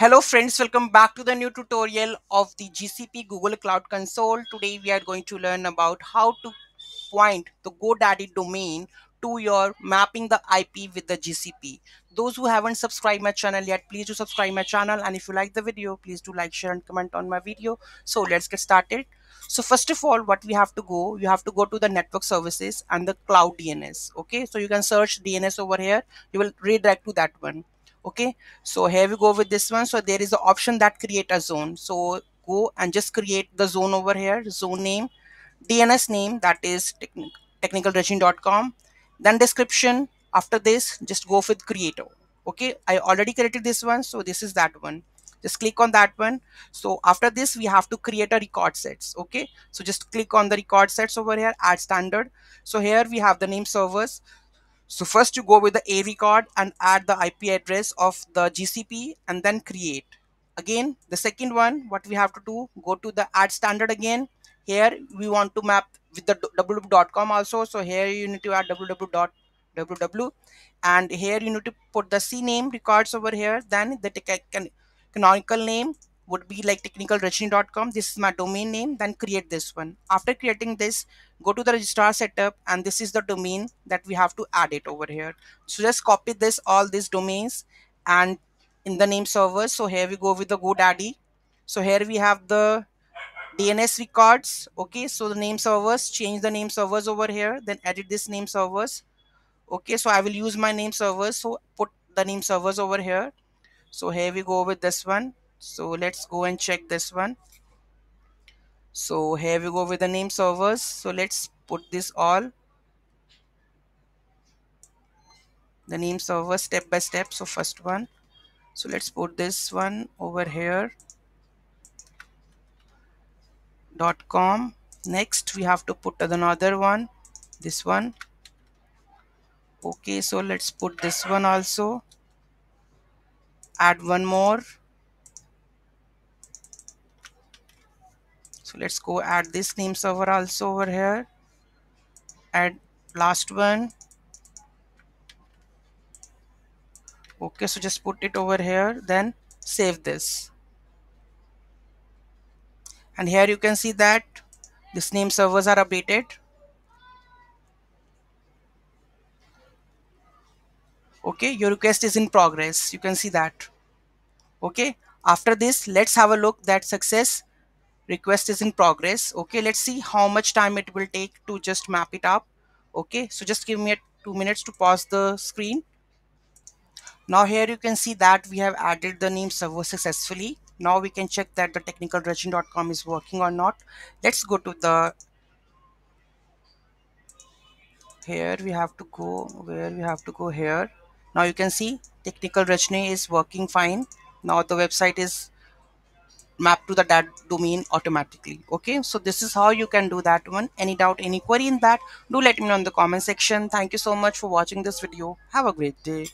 Hello friends, welcome back to the new tutorial of the GCP Google Cloud Console. Today we are going to learn about how to point the GoDaddy domain to your mapping the IP with the GCP. Those who haven't subscribed my channel yet, please do subscribe my channel, and if you like the video, please do like, share and comment on my video. So let's get started. So first of all, what we have to go, you have to go to the network services and the cloud DNS. Okay, so you can search DNS over here, you will redirect to that one. Okay, so here we go with this one. So there is the option that create a zone, so go and just create the zone over here. Zone name, DNS name, that is technicalregion.com, then description. After this, just go with creator. Okay, I already created this one, so this is that one. Just click on that one. So after this, we have to create a record sets. Okay, so just click on the record sets over here, add standard. So here we have the name servers. So first you go with the A record and add the IP address of the GCP and then create. Again, the second one, what we have to do, go to the add standard again. Here we want to map with the www.com also. So here you need to add www.ww, and here you need to put the C name records over here. Then the canonical name would be like technicalrajni.com. This is my domain name. Then create this one. After creating this, go to the registrar setup, and this is the domain that we have to add it over here. So just copy this, all these domains, and in the name server. So here we go with the GoDaddy. So here we have the DNS records. Okay, so the name servers, change the name servers over here, then edit this name servers. Okay, so I will use my name servers, so put the name servers over here. So here we go with this one. So let's go and check this one. So here we go with the name servers. So let's put this all, the name servers step by step. So first one, so let's put this one over here, .com. Next we have to put another one, this one. Okay, so let's put this one also, add one more. So let's go add this name server also over here, add last one. Okay, so just put it over here, then save this. And here you can see that this name servers are updated. Okay, your request is in progress. You can see that. Okay, after this, let's have a look that success. Request is in progress. Okay, let's see how much time it will take to just map it up. Okay, so just give me 2 minutes to pause the screen. Now here you can see that we have added the name server successfully. Now we can check that the technicalrajni.com is working or not. Let's go to the, here we have to go, where we have to go here. Now you can see technicalrajni is working fine. Now the website is map to that domain automatically. Okay, so this is how you can do that one. Any doubt, any query in that, do let me know in the comment section. Thank you so much for watching this video. Have a great day.